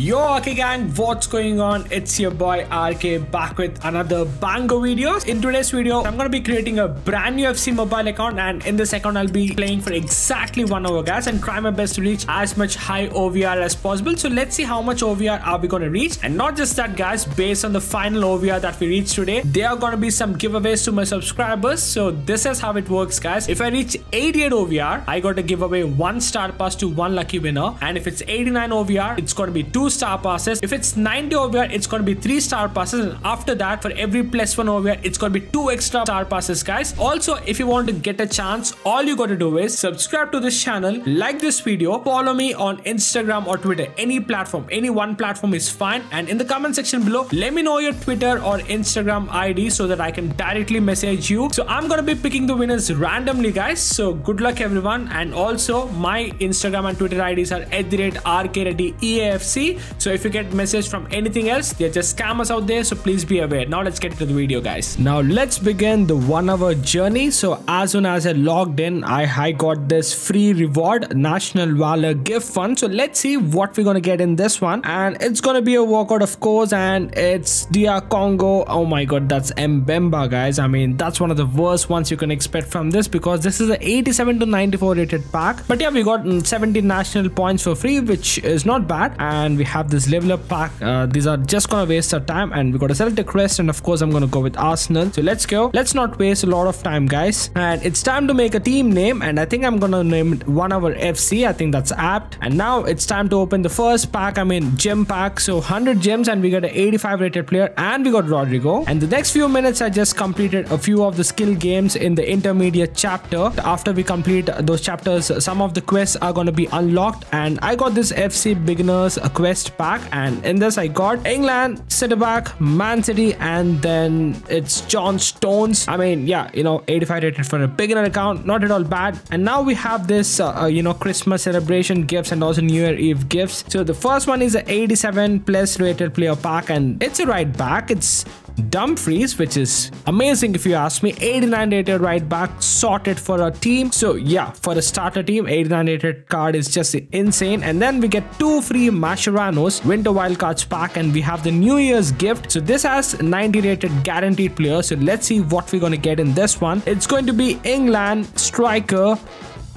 Yo, RK gang, what's going on? It's your boy RK back with another banger video. In today's video, I'm gonna be creating a brand new FC mobile account, and in this account, I'll be playing for exactly 1 hour, guys, and try my best to reach as much high OVR as possible. So let's see how much OVR are we gonna reach. And not just that, guys, based on the final OVR that we reached today, there are gonna be some giveaways to my subscribers. So this is how it works, guys. If I reach 88 OVR, I got to give away 1 star pass to 1 lucky winner, and if it's 89 OVR, it's gonna be 2 star passes. If it's 90 OVR, it's going to be 3 star passes, and after that, for every +1 OVR, it's going to be 2 extra star passes, guys. Also, if you want to get a chance, all you got to do is subscribe to this channel, like this video, follow me on Instagram or Twitter, any platform, any one platform is fine, and in the comment section below, let me know your Twitter or Instagram ID so that I can directly message you. So I'm going to be picking the winners randomly, guys, so good luck everyone. And also, my Instagram and Twitter IDs are @RkReddyEAFC. So if you get message from anything else, they're just scammers out there, so please be aware. Now let's get to the video, guys. Now let's begin the 1 hour journey. So as soon as I logged in, I got this free reward, National Valor gift fund. So let's see what we're gonna get in this one, and it's gonna be a workout, of course, and it's DR Congo. Oh my god, that's Mbemba, guys. I mean, that's one of the worst ones you can expect from this, because this is an 87 to 94 rated pack. But yeah, we got 70 national points for free, which is not bad, and we have this level up pack. These are just gonna waste our time, and we gotta select a quest, and of course I'm gonna go with Arsenal. So let's go. Let's not waste a lot of time, guys, and it's time to make a team name, and I think I'm gonna name it 1 Hour FC. I think that's apt. And now it's time to open the first pack, I mean gem pack. So 100 gems, and we got an 85 rated player, and we got Rodrigo. And the next few minutes, I just completed a few of the skill games in the intermediate chapter. After we complete those chapters, some of the quests are gonna be unlocked, and I got this FC beginners quest pack, and in this I got England, center back, Man City, and then it's John Stones. I mean, yeah, you know, 85 rated for a beginner account, not at all bad. And now we have this you know, Christmas celebration gifts and also New Year Eve gifts. So the first one is a 87 plus rated player pack, and it's a right back. It's Dumfries, which is amazing if you ask me. 89 rated right back, sorted for our team. So yeah, for a starter team, 89 rated card is just insane. And then we get 2 free Mascherano's winter wildcards pack, and we have the New Year's gift. So this has 90 rated guaranteed player. So let's see what we're gonna get in this one. It's going to be England striker,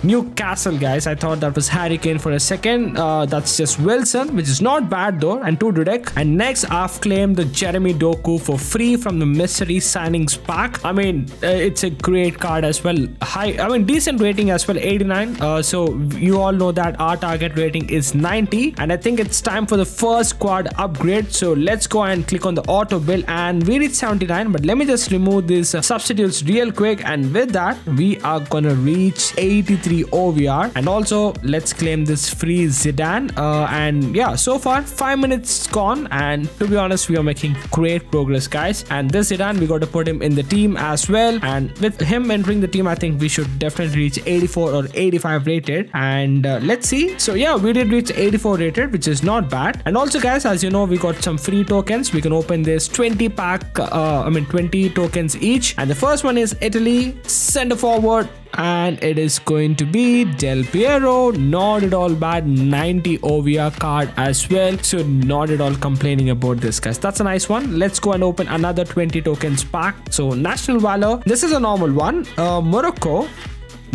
Newcastle, guys. I thought that was Harry Kane for a second. That's just Wilson, which is not bad though, and 2 Dudek. And next, I've claimed the Jeremy Doku for free from the mystery signings pack. I mean, it's a great card as well. High, I mean, decent rating as well, 89. So you all know that our target rating is 90, and I think it's time for the first squad upgrade. So let's go and click on the auto build, and we reach 79. But let me just remove these substitutes real quick, and with that, we are gonna reach 83 OVR. And also let's claim this free Zidane, and yeah, so far 5 minutes gone, and to be honest, we are making great progress, guys. And this Zidane, we got to put him in the team as well, and with him entering the team, I think we should definitely reach 84 or 85 rated. And let's see. So yeah, we did reach 84 rated, which is not bad. And also, guys, as you know, we got some free tokens. We can open this 20 tokens each, and the first one is Italy center forward, and it is going to be Del Piero. Not at all bad, 90 OVR card as well, so not at all complaining about this, guys. That's a nice one. Let's go and open another 20 tokens pack. So National Valor, this is a normal one. Morocco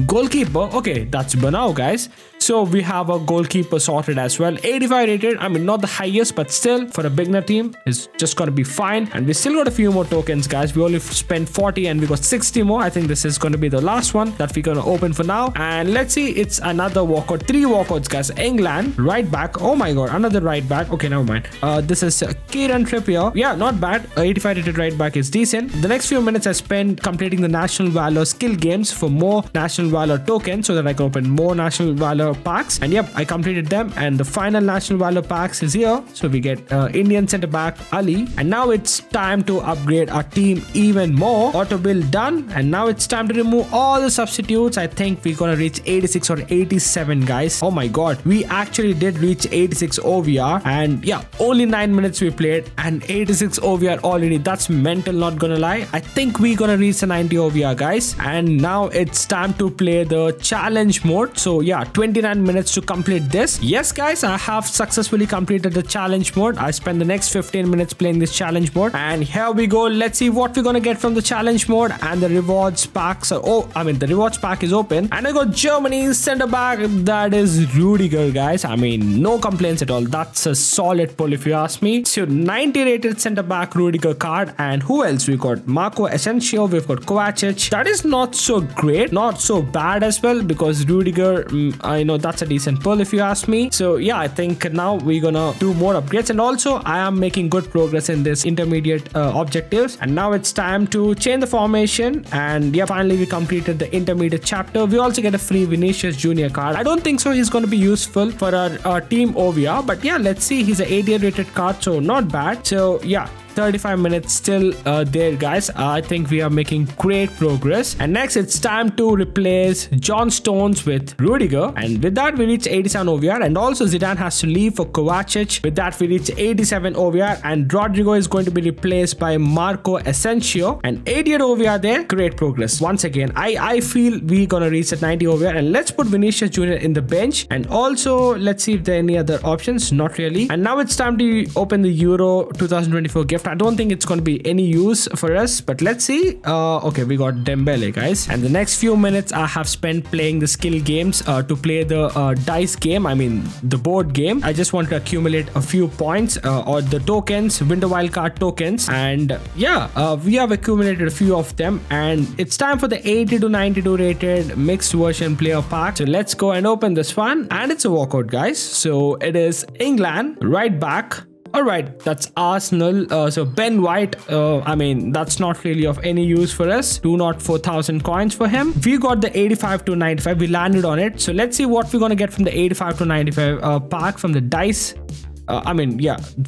goalkeeper, okay, that's Banao, guys. So we have a goalkeeper sorted as well, 85 rated. I mean, not the highest, but still for a beginner team, it's just gonna be fine. And we still got a few more tokens, guys. We only spent 40, and we got 60 more. I think this is gonna be the last one that we're gonna open for now. And let's see, it's another walkout, 3 walkouts, guys. England right back, oh my god, another right back. Okay, never mind. This is Kieran Trippier. Yeah, not bad. 85 rated right back is decent. The next few minutes I spend completing the National Valor skill games for more National Valor tokens, so that I can open more National Valor packs. And yep, I completed them, and the final National Valor packs is here. So we get Indian center back Ali, and now it's time to upgrade our team even more. Auto build done, and now it's time to remove all the substitutes. I think we're gonna reach 86 or 87, guys. Oh my god, we actually did reach 86 OVR, and yeah, only 9 minutes we played, and 86 OVR already. That's mental, not gonna lie. I think we're gonna reach the 90 OVR, guys. And now it's time to play the challenge mode. So yeah, 20 99 minutes to complete this. Yes guys, I have successfully completed the challenge mode. I spent the next 15 minutes playing this challenge mode, and here we go. Let's see what we're gonna get from the challenge mode. And the rewards packs are, the rewards pack is open, and I got Germany's center back, that is Rudiger guys. I mean, no complaints at all. That's a solid pull if you ask me. So 90 rated center back Rudiger card. And who else we got? Marco Asensio, we've got Kovacic. That is not so great, not so bad as well, because Rudiger, I know that's a decent pull if you ask me. So yeah, I think now we're gonna do more upgrades, and also I am making good progress in this intermediate objectives. And now it's time to change the formation, and yeah, finally we completed the intermediate chapter. We also get a free Vinicius Junior card. I don't think so he's gonna be useful for our team OVR, but yeah, let's see. He's an 88 rated card, so not bad. So yeah, 35 minutes still there guys. I think we are making great progress. And next it's time to replace John Stones with Rudiger, and with that we reach 87 OVR. And also Zidane has to leave for Kovacic. With that we reach 87 OVR, and Rodrigo is going to be replaced by Marco Asensio, and 88 OVR there. Great progress once again. I feel we're gonna reach at 90 OVR, and let's put Vinicius Junior in the bench. And also let's see if there are any other options. Not really. And now it's time to open the Euro 2024 gift. I don't think it's going to be any use for us, but let's see. Okay, we got Dembele guys. And the next few minutes I have spent playing the skill games to play the dice game, I mean the board game. I just want to accumulate a few points or the tokens, winter wildcard tokens. And yeah, we have accumulated a few of them, and it's time for the 80 to 92 rated mixed version player pack. So let's go and open this one, and it's a walkout guys. So it is England right back. Alright, that's Arsenal. So Ben White, I mean, that's not really of any use for us. Do not 4,000 coins for him. We got the 85 to 95. We landed on it. So let's see what we're going to get from the 85 to 95 pack from the dice.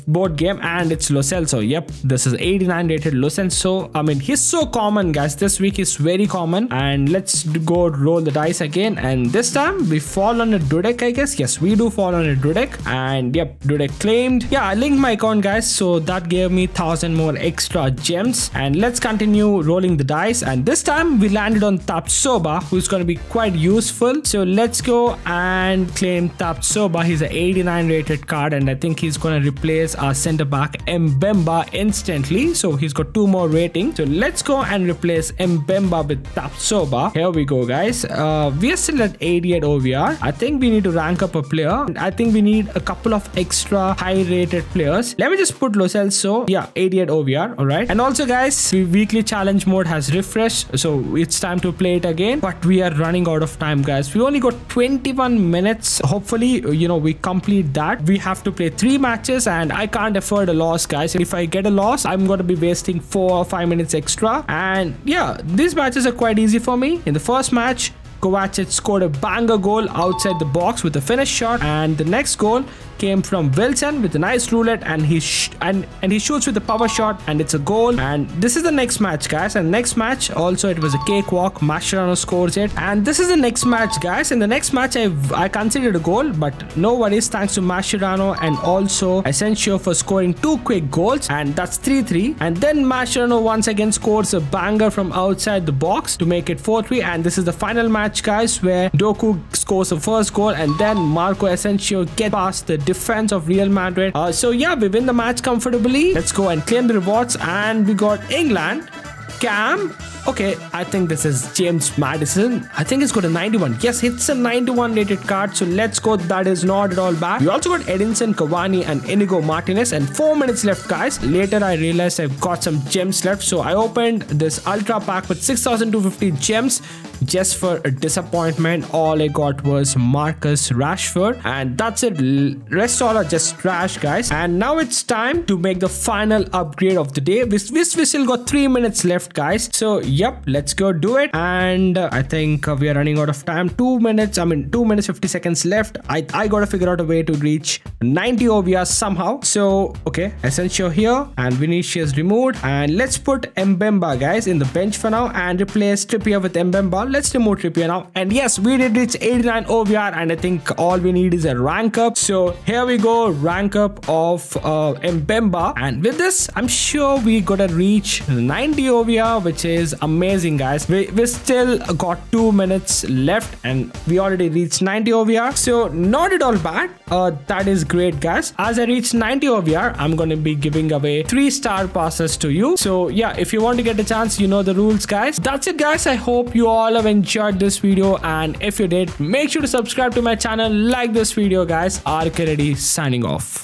Board game, and it's Loselso. Yep, this is 89 rated Loselso. I mean, he's so common guys. This week is very common. And let's go roll the dice again, and this time we fall on a Dudek, I guess. Yes, we do fall on a Dudek, and yep, Dudek claimed. Yeah, I linked my account guys, so that gave me 1,000 more extra gems. And let's continue rolling the dice, and this time we landed on Tapsoba, who's going to be quite useful. So let's go and claim Tapsoba. He's an 89 rated card, and I think he's gonna replace our center back Mbemba instantly. So he's got 2 more rating. So let's go and replace Mbemba with Tapsoba. Here we go guys. We are still at 88 OVR. I think we need to rank up a player, and I think we need a couple of extra high rated players. Let me just put Loselso. Yeah, 88 OVR. Alright, and also guys, the weekly challenge mode has refreshed, so it's time to play it again. But we are running out of time guys. We only got 21 minutes. Hopefully, you know, we complete that. We have to play 3 matches, and I can't afford a loss guys. If I get a loss, I'm gonna be wasting 4 or 5 minutes extra. And yeah, these matches are quite easy for me. In the first match, Kovacic scored a banger goal outside the box with a finish shot, and the next goal came from Wilson with a nice roulette, and he shoots with a power shot, and it's a goal. And this is the next match guys, and next match also it was a cakewalk. Mascherano scores it, and this is the next match guys. In the next match I considered a goal, but no worries, thanks to Mascherano and also Asensio for scoring 2 quick goals, and that's 3-3. And then Mascherano once again scores a banger from outside the box to make it 4-3. And this is the final match guys, where Doku scores the first goal, and then Marco Asensio gets past the defense of Real Madrid. So yeah, we win the match comfortably. Let's go and claim the rewards. And we got England Cam. Okay, I think this is James Madison. I think it's got a 91. Yes, it's a 91 rated card. So let's go. That is not at all bad. We also got Edinson Cavani and Inigo Martinez, and 4 minutes left guys. Later I realized I've got some gems left, so I opened this ultra pack with 6,250 gems. Just for a disappointment, all I got was Marcus Rashford, and that's it. Rest all are just trash guys. And now it's time to make the final upgrade of the day. We still got 3 minutes left guys, so yep, let's go do it. And I think we are running out of time. 2 minutes 50 seconds left. I gotta figure out a way to reach 90 OVR somehow. So okay, Asensio here, and Vinicius removed, and let's put Mbemba guys in the bench for now and replace Trippier with Mbemba. let's remove Trippier now. And yes, we did reach 89 OVR, and I think all we need is a rank up. So here we go, rank up of Mbemba. And with this, I'm sure we gotta reach 90 OVR, which is amazing, guys. We still got 2 minutes left and we already reached 90 OVR. So not at all bad. That is great, guys. As I reach 90 OVR, I'm gonna be giving away 3-star passes to you. So yeah, if you want to get a chance, you know the rules, guys. That's it, guys. I hope you all have enjoyed this video, and if you did, make sure to subscribe to my channel, like this video, guys. RkReddy signing off.